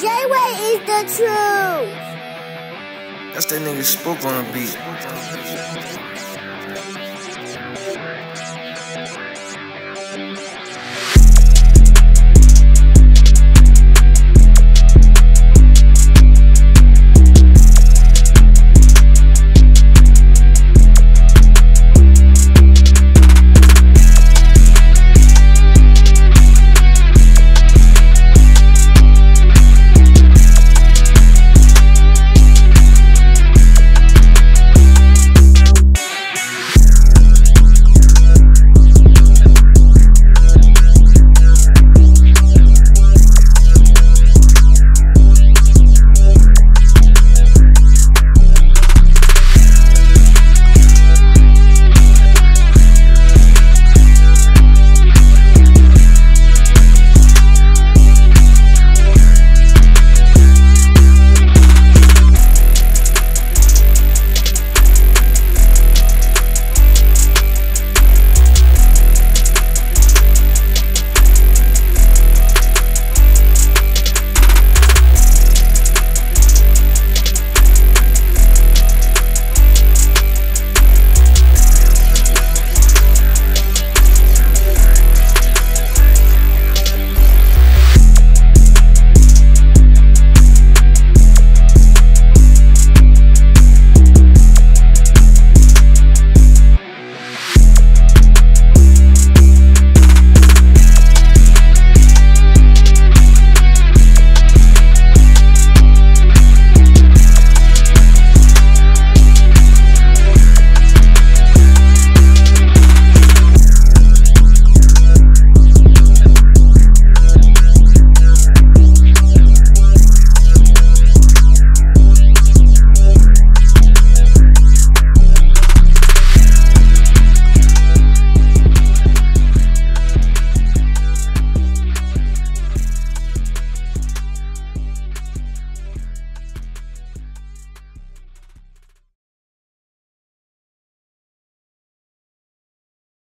Jayway is the truth. That's that nigga Spook on the beat.